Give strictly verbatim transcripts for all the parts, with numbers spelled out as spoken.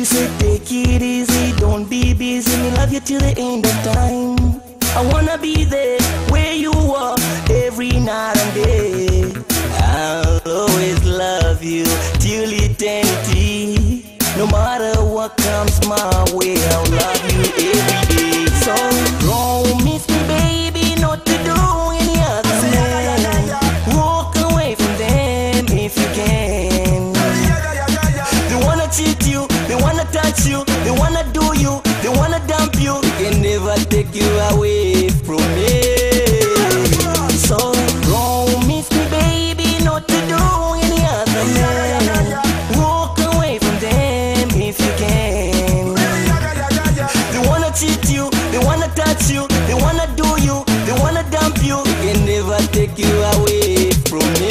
you say, take it easy, don't be busy, me love you till the end of time. I wanna be there where you are every night and day. I'll always love you till eternity. No matter what comes my way, I'll love you every day. So don't miss me, baby, not to do any other man. Walk away from them if you can. They wanna cheat you, they wanna touch you, they wanna do you, they wanna dump you. They can never take you away from me. So don't miss me, baby, not to do any other man. Walk away from them if you can. They wanna cheat you, they wanna touch you, they wanna do you, they wanna dump you. They can never take you away from me.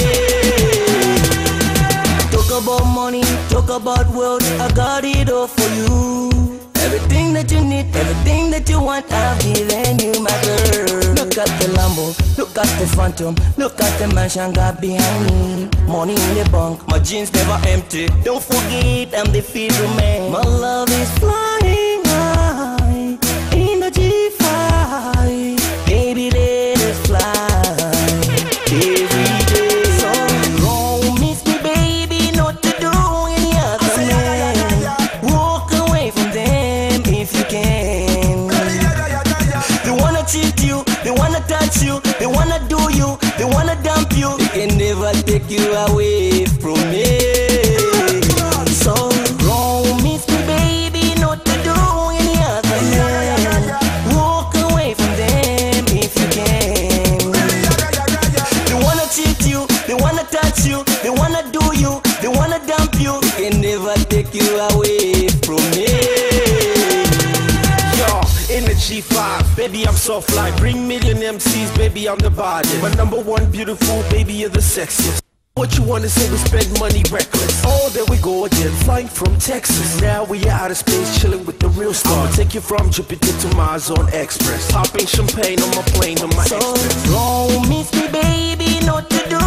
Talk about money, talk about wealth, I got it all for you. Everything that you need, everything that you want, I've given you, my girl. Look at the Lambo, look at the Phantom, look at the mansion got behind me. Money in the bank, my jeans never empty. Don't forget I'm the favorite man. My love is flying high in the G five. Baby, let it fly every day. So don't miss me, baby, not to do any other man. Walk away from them if you can. They wanna cheat you, they wanna touch you, they wanna do you, they wanna dump you. They can never take you away from me. So don't miss me, baby, not to do any other man. Walk away from them if you can. They wanna cheat you, they wanna touch you, they wanna do you, they wanna dump you. They can never take you away from me. G five, baby, I'm so fly. Bring million M Cs, baby, I'm the body. My number one beautiful, baby, you're the sexiest. What you wanna say, we spend money reckless. Oh, there we go again, flying from Texas. Now we are out of space, chilling with the real star. I'ma take you from Jupiter to Mars on Express. Popping champagne on my plane, on my so express. Don't miss me, baby, not to do